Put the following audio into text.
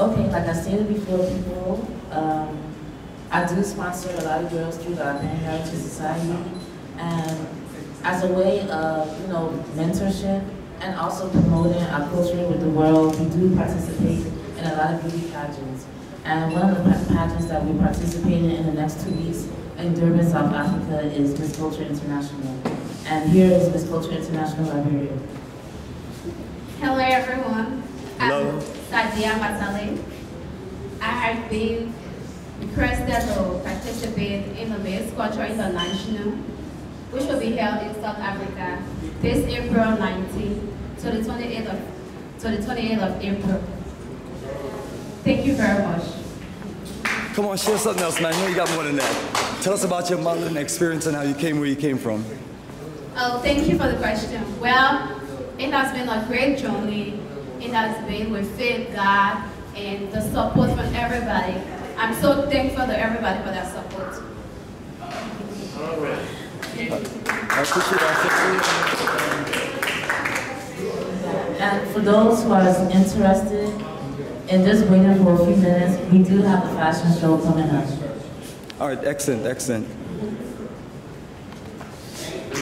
Okay, like I stated before, people, I do sponsor a lot of girls through the Urban Heritage Society, and as a way of, mentorship and also promoting our culture with the world, we do participate in a lot of beauty pageants. And one of the pageants that we participate in the next 2 weeks in Durban, South Africa, is Miss Culture International. And here is Miss Culture International Liberia. Hello, everyone. Hello. I'm Sadia Matale. I have been requested to participate in the Miss Culture International, which will be held in South Africa this April 19th to the 28th of April. Thank you very much. Come on, share something else, man. You got more than that. Tell us about your modeling experience and how you came where you came from. Oh, thank you for the question. Well, it has been a great journey. It has been with faith, God, and the support from everybody. I'm so thankful to everybody for their support. All right. And for those who are interested in just waiting for a few minutes, we do have a fashion show coming up. All right, excellent, excellent.